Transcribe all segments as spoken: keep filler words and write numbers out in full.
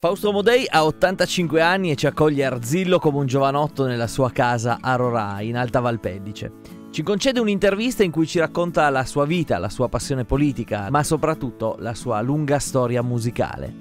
Fausto Amodei ha ottantacinque anni e ci accoglie Arzillo come un giovanotto nella sua casa a Rorà, in Alta Valpellice. Ci concede un'intervista in cui ci racconta la sua vita, la sua passione politica, ma soprattutto la sua lunga storia musicale.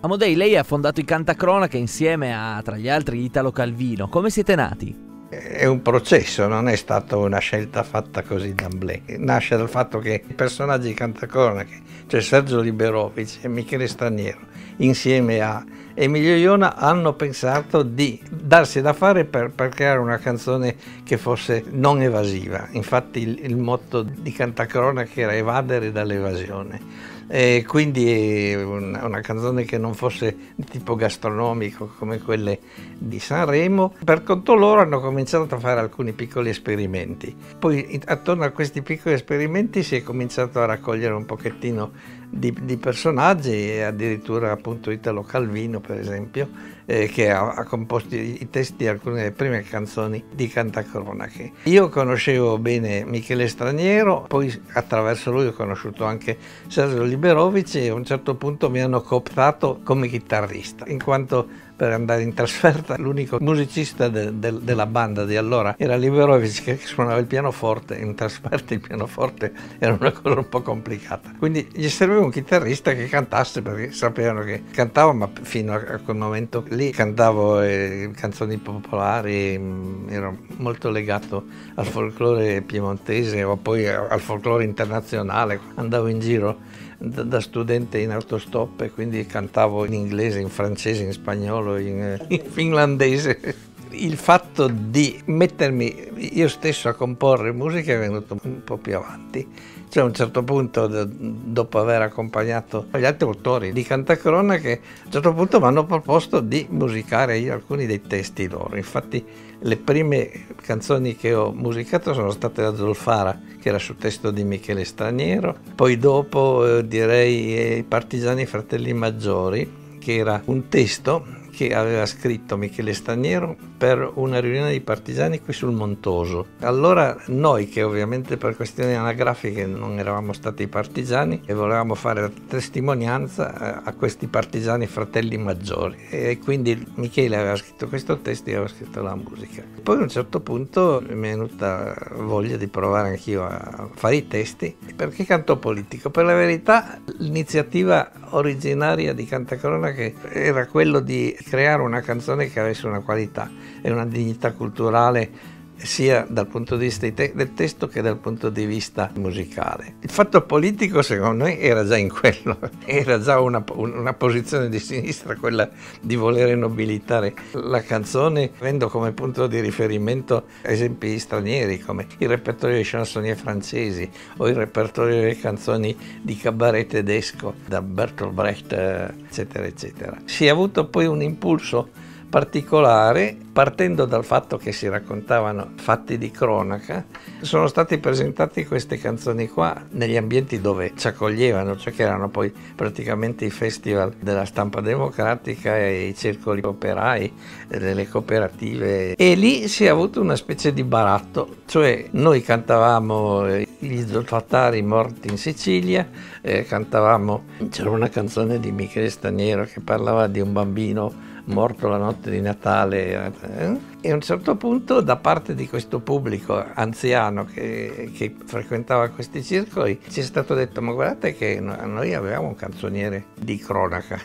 Amodei, lei ha fondato i Cantacronache insieme a, tra gli altri, Italo Calvino. Come siete nati? È un processo, non è stata una scelta fatta così d'amblè. Nasce dal fatto che i personaggi di Cantacronache, cioè Sergio Liberovici e Michele Straniero, insieme a Emilio Iona, hanno pensato di darsi da fare per, per creare una canzone che fosse non evasiva. Infatti il, il motto di Cantacronache era evadere dall'evasione. E quindi una, una canzone che non fosse di tipo gastronomico come quelle di Sanremo. Per conto loro hanno cominciato a fare alcuni piccoli esperimenti, poi attorno a questi piccoli esperimenti si è cominciato a raccogliere un pochettino di, di personaggi, addirittura appunto Italo Calvino per esempio, eh, che ha, ha composto i testi di alcune delle prime canzoni di Cantacronache. Io conoscevo bene Michele Straniero, poi attraverso lui ho conosciuto anche Sergio Liberovici e a un certo punto mi hanno cooptato come chitarrista, in quanto per andare in trasferta l'unico musicista de, de, della banda di allora era Liberovici, che suonava il pianoforte. In trasferta il pianoforte era una cosa un po' complicata, quindi gli serviva un chitarrista che cantasse, perché sapevano che cantavo, ma fino a quel momento lì cantavo eh, canzoni popolari, mh, ero molto legato al folklore piemontese o poi al folklore internazionale. Andavo in giro da studente in autostop e quindi cantavo in inglese, in francese, in spagnolo, in, in finlandese. Il fatto di mettermi io stesso a comporre musica è venuto un po' più avanti. Cioè a un certo punto, dopo aver accompagnato gli altri autori di Cantacronache, a un certo punto mi hanno proposto di musicare io alcuni dei testi loro. Infatti le prime canzoni che ho musicato sono state la Zolfara, che era su testo di Michele Straniero, poi dopo eh, direi eh, Partigiani Fratelli Maggiori, che era un testo che aveva scritto Michele Straniero per una riunione dei partigiani qui sul Montoso. Allora noi, che ovviamente per questioni anagrafiche non eravamo stati partigiani, e volevamo fare la testimonianza a questi partigiani fratelli maggiori, e quindi Michele aveva scritto questo testo e aveva scritto la musica. Poi a un certo punto mi è venuta voglia di provare anch'io a fare i testi, perché canto politico, per la verità l'iniziativa originaria di Cantacronache era quello di creare una canzone che avesse una qualità e una dignità culturale, sia dal punto di vista del testo che dal punto di vista musicale. Il fatto politico secondo me era già in quello, era già una, una posizione di sinistra, quella di voler nobilitare la canzone, avendo come punto di riferimento esempi stranieri come il repertorio dei chansonniers francesi o il repertorio delle canzoni di cabaret tedesco da Bertolt Brecht, eccetera eccetera. Si è avuto poi un impulso particolare, partendo dal fatto che si raccontavano fatti di cronaca. Sono state presentate queste canzoni qua negli ambienti dove ci accoglievano, cioè che erano poi praticamente i festival della stampa democratica e i circoli operai, delle cooperative, e lì si è avuto una specie di baratto, cioè noi cantavamo gli zolfatari morti in Sicilia, eh, cantavamo, c'era una canzone di Michele Straniero che parlava di un bambino morto la notte di Natale, eh? E a un certo punto da parte di questo pubblico anziano che, che frequentava questi circoli ci è stato detto: ma guardate che noi avevamo un canzoniere di cronaca,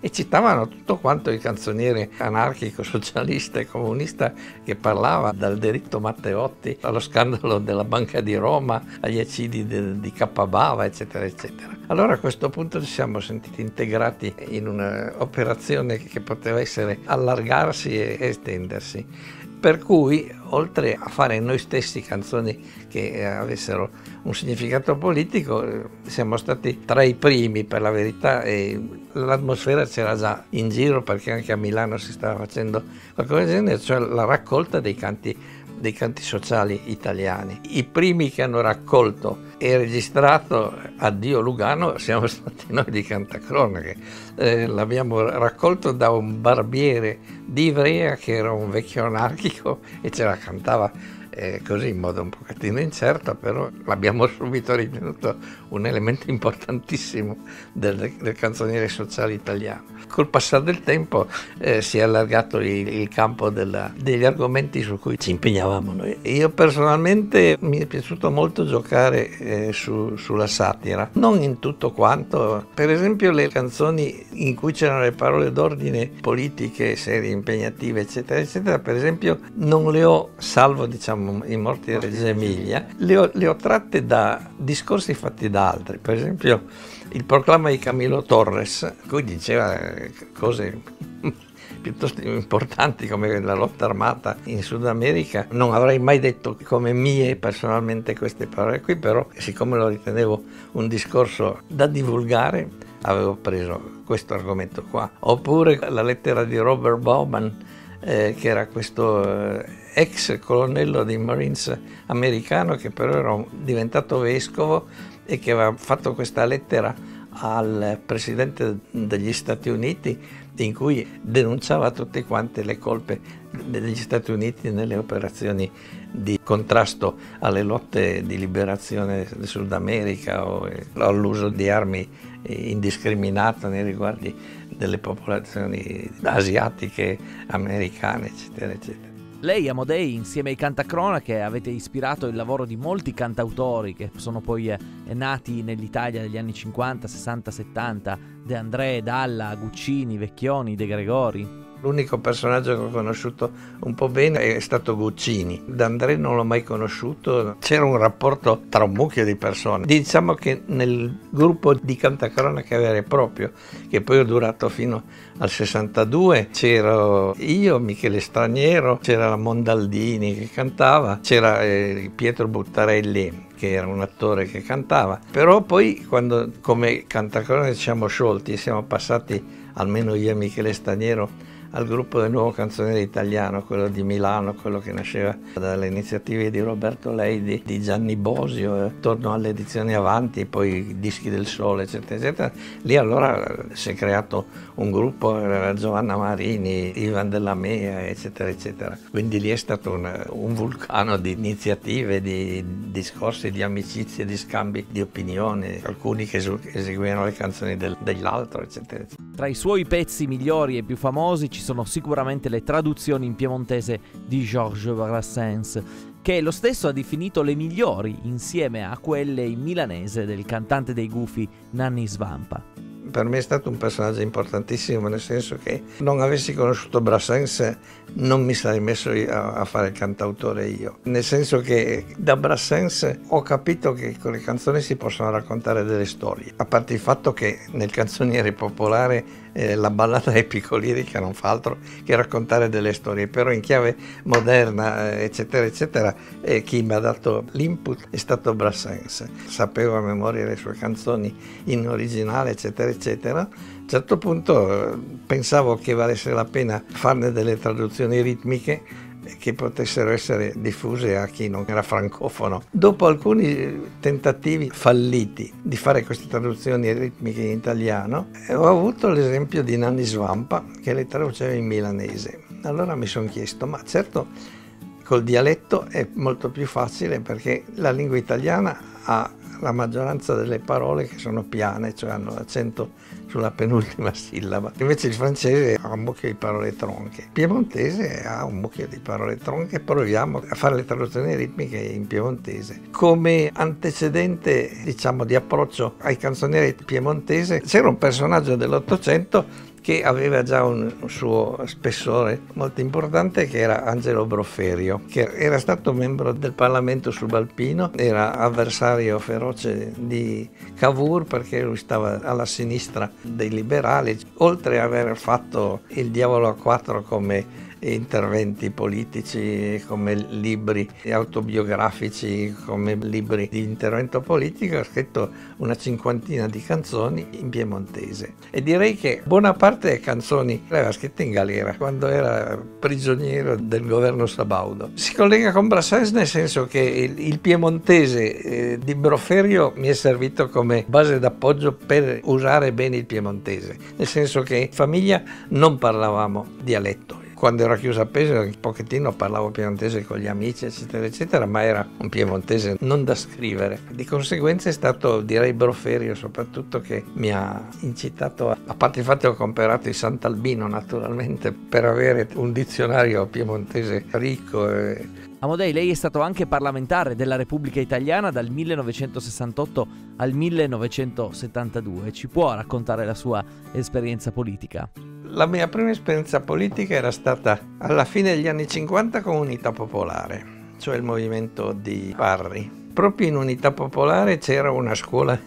e citavano tutto quanto il canzoniere anarchico, socialista e comunista che parlava, dal delitto Matteotti allo scandalo della Banca di Roma agli eccidi de, di Capabava, eccetera eccetera. Allora a questo punto ci siamo sentiti integrati in un'operazione che poteva essere allargarsi e estendersi, per cui oltre a fare noi stessi canzoni che avessero un significato politico, siamo stati tra i primi per la verità, e l'atmosfera c'era già in giro, perché anche a Milano si stava facendo qualcosa del genere, cioè la raccolta dei canti, dei canti sociali italiani. I primi che hanno raccolto e registrato Addio Lugano siamo stati noi di Cantacronache. Eh, l'abbiamo raccolto da un barbiere di Ivrea che era un vecchio anarchico e ce la cantava eh, così in modo un pochettino incerto, però l'abbiamo subito ritenuto un elemento importantissimo del, del canzoniere sociale italiano. Col passare del tempo eh, si è allargato il, il campo della, degli argomenti su cui ci impegnavamo noi. Io personalmente mi è piaciuto molto giocare eh, su, sulla satira, non in tutto quanto, per esempio le canzoni in cui c'erano le parole d'ordine politiche, serie, impegnative, eccetera, eccetera, per esempio non le ho, salvo diciamo i morti di Reggio Emilia, le ho, le ho tratte da discorsi fatti da altri, per esempio il proclama di Camilo Torres, cui diceva cose piuttosto importanti come la lotta armata in Sud America. Non avrei mai detto come mie personalmente queste parole qui, però siccome lo ritenevo un discorso da divulgare, avevo preso questo argomento qua. Oppure la lettera di Robert Bauman, eh, che era questo eh, ex colonnello dei Marines americano che però era diventato vescovo e che aveva fatto questa lettera al presidente degli Stati Uniti in cui denunciava tutte quante le colpe degli Stati Uniti nelle operazioni di contrasto alle lotte di liberazione del Sud America o all'uso di armi indiscriminata nei riguardi delle popolazioni asiatiche, americane, eccetera, eccetera. Lei, Amodei, insieme ai Cantacronache avete ispirato il lavoro di molti cantautori che sono poi nati nell'Italia negli anni cinquanta, sessanta, settanta, De André, Dalla, Guccini, Vecchioni, De Gregori. L'unico personaggio che ho conosciuto un po' bene è stato Guccini. D'André non l'ho mai conosciuto, c'era un rapporto tra un mucchio di persone. Diciamo che nel gruppo di Cantacronache vero e proprio, che poi ho durato fino al sessantadue, c'ero io, Michele Straniero, c'era la Mondaldini che cantava, c'era eh, Pietro Buttarelli, che era un attore che cantava, però poi quando come Cantacronache ci siamo sciolti, siamo passati, almeno io e Michele Straniero, al gruppo del nuovo canzoniere italiano, quello di Milano, quello che nasceva dalle iniziative di Roberto Leidi, di Gianni Bosio, attorno alle edizioni Avanti, poi Dischi del Sole, eccetera, eccetera. Lì allora si è creato un gruppo, Giovanna Marini, Ivan Della Mea, eccetera, eccetera. Quindi lì è stato un, un vulcano di iniziative, di discorsi, di amicizie, di scambi di opinioni, alcuni che eseguivano le canzoni del, dell'altro, eccetera, eccetera. Tra i suoi pezzi migliori e più famosi ci sono sicuramente le traduzioni in piemontese di Georges Brassens, che lo stesso ha definito le migliori insieme a quelle in milanese del cantante dei Gufi Nanni Svampa. Per me è stato un personaggio importantissimo, nel senso che non avessi conosciuto Brassens non mi sarei messo a fare il cantautore io, nel senso che da Brassens ho capito che con le canzoni si possono raccontare delle storie, a parte il fatto che nel canzoniere popolare eh, la ballata epico-lirica non fa altro che raccontare delle storie, però in chiave moderna eccetera eccetera, eh, chi mi ha dato l'input è stato Brassens. Sapevo a memoria le sue canzoni in originale eccetera eccetera. Eccetera. A un certo punto pensavo che valesse la pena farne delle traduzioni ritmiche che potessero essere diffuse a chi non era francofono. Dopo alcuni tentativi falliti di fare queste traduzioni ritmiche in italiano, ho avuto l'esempio di Nanni Svampa che le traduceva in milanese. Allora mi sono chiesto, ma certo col dialetto è molto più facile perché la lingua italiana ha la maggioranza delle parole che sono piane, cioè hanno l'accento sulla penultima sillaba. Invece il francese ha un mucchio di parole tronche. Il piemontese ha un mucchio di parole tronche. Proviamo a fare le traduzioni ritmiche in piemontese. Come antecedente, diciamo, di approccio ai canzonieri piemontese, c'era un personaggio dell'Ottocento che aveva già un suo spessore molto importante, che era Angelo Brofferio, che era stato membro del Parlamento subalpino, era avversario feroce di Cavour perché lui stava alla sinistra dei liberali. Oltre ad aver fatto il diavolo a quattro come interventi politici, come libri autobiografici, come libri di intervento politico, ha scritto una cinquantina di canzoni in piemontese e direi che buona parte delle canzoni le aveva scritte in galera quando era prigioniero del governo Sabaudo. Si collega con Brassens nel senso che il piemontese di Brofferio mi è servito come base d'appoggio per usare bene il piemontese, nel senso che in famiglia non parlavamo dialetto. quando ero chiuso a Pesaro un pochettino parlavo piemontese con gli amici eccetera eccetera, ma era un piemontese non da scrivere. Di conseguenza è stato, direi, Brofferio soprattutto che mi ha incitato a, a parte il fatto che ho comprato il Sant'Albino naturalmente per avere un dizionario piemontese ricco. E... Amodei, lei è stato anche parlamentare della Repubblica Italiana dal millenovecentosessantotto al millenovecentosettantadue. Ci può raccontare la sua esperienza politica? La mia prima esperienza politica era stata alla fine degli anni cinquanta con Unità Popolare, cioè il movimento di Parri. Proprio in Unità Popolare c'era una scuola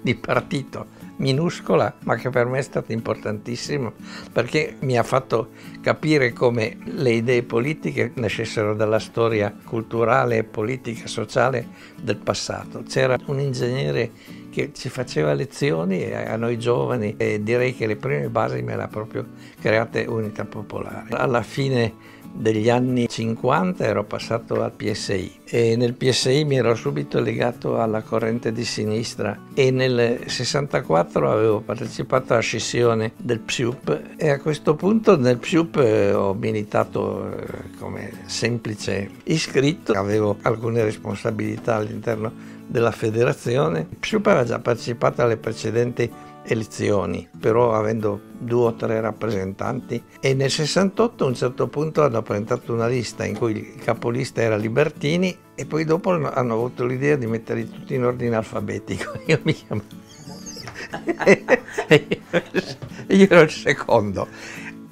di partito minuscola, ma che per me è stata importantissima perché mi ha fatto capire come le idee politiche nascessero dalla storia culturale, politica, sociale del passato. C'era un ingegnere che ci faceva lezioni a noi giovani e direi che le prime basi me le ha proprio create Unità Popolare. Alla fine degli anni cinquanta ero passato al P S I e nel P S I mi ero subito legato alla corrente di sinistra e nel sessantaquattro avevo partecipato alla scissione del P S I U P e a questo punto nel P S I U P ho militato come semplice iscritto, avevo alcune responsabilità all'interno della federazione. Il P S I U P aveva già partecipato alle precedenti elezioni, però avendo due o tre rappresentanti, e nel sessantotto a un certo punto hanno presentato una lista in cui il capolista era Libertini e poi dopo hanno avuto l'idea di metterli tutti in ordine alfabetico. Io mi chiamavo io ero il secondo,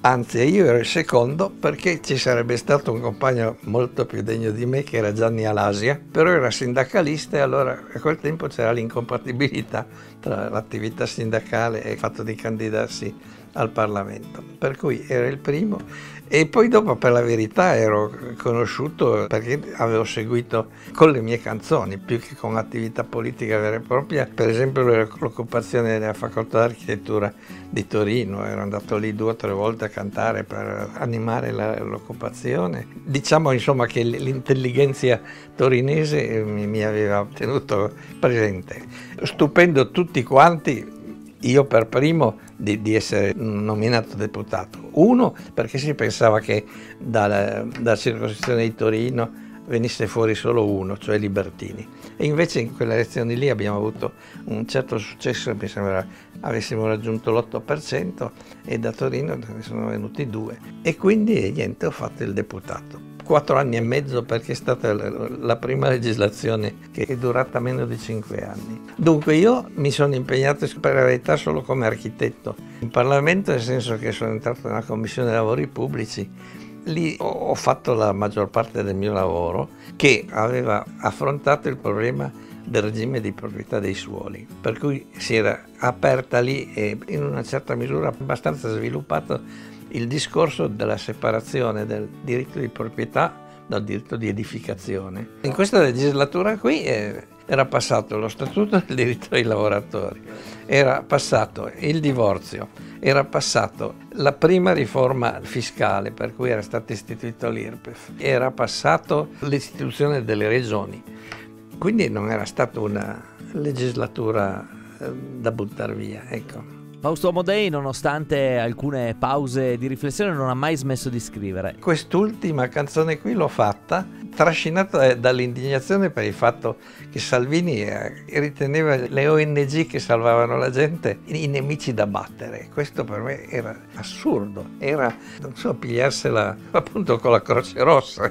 anzi io ero il secondo perché ci sarebbe stato un compagno molto più degno di me che era Gianni Alasia, però era sindacalista e allora a quel tempo c'era l'incompatibilità tra l'attività sindacale e il fatto di candidarsi al Parlamento, per cui ero il primo. E poi dopo, per la verità, ero conosciuto perché avevo seguito con le mie canzoni più che con attività politica vera e propria, per esempio l'occupazione della facoltà d'architettura di Torino, ero andato lì due o tre volte a cantare per animare l'occupazione. Diciamo insomma che l'intelligenza torinese mi, mi aveva tenuto presente, stupendo tutti quanti. Io per primo di, di essere nominato deputato, uno perché si pensava che dalla, dalla circoscrizione di Torino venisse fuori solo uno, cioè Libertini, e invece in quelle elezioni lì abbiamo avuto un certo successo, mi sembra avessimo raggiunto l'otto per cento e da Torino ne sono venuti due e quindi niente, ho fatto il deputato. Quattro anni e mezzo perché è stata la prima legislazione che è durata meno di cinque anni. Dunque io mi sono impegnato per la verità solo come architetto in Parlamento, nel senso che sono entrato nella Commissione Lavori Pubblici, lì ho fatto la maggior parte del mio lavoro che aveva affrontato il problema del regime di proprietà dei suoli, per cui si era aperta lì e in una certa misura abbastanza sviluppato il discorso della separazione del diritto di proprietà dal diritto di edificazione. In questa legislatura qui era passato lo statuto del diritto dei lavoratori, era passato il divorzio, era passato la prima riforma fiscale per cui era stato istituito l'I R P E F, era passato l'istituzione delle regioni, quindi non era stata una legislatura da buttare via, ecco. Fausto Amodei, nonostante alcune pause di riflessione, non ha mai smesso di scrivere. Quest'ultima canzone qui l'ho fatta trascinata dall'indignazione per il fatto che Salvini riteneva le O N G che salvavano la gente i nemici da battere. Questo per me era assurdo, era, non so, pigliarsela appunto con la Croce Rossa.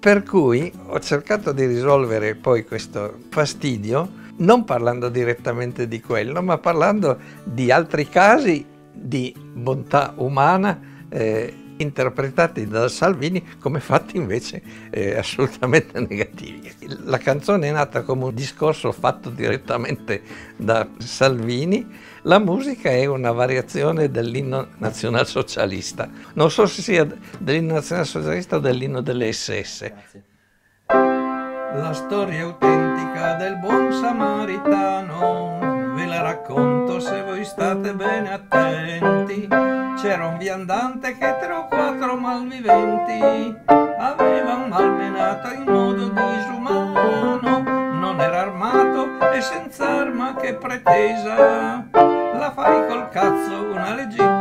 Per cui ho cercato di risolvere poi questo fastidio non parlando direttamente di quello, ma parlando di altri casi di bontà umana eh, interpretati da Salvini come fatti invece eh, assolutamente negativi. La canzone è nata come un discorso fatto direttamente da Salvini, la musica è una variazione dell'inno nazionalsocialista. Non so se sia dell'inno nazionalsocialista o dell'inno delle S S. Grazie. La storia autentica del buon samaritano ve la racconto se voi state bene attenti. C'era un viandante che tre o quattro malviventi aveva malmenato in modo disumano. Non era armato e senza arma che pretesa la fai col cazzo una legittima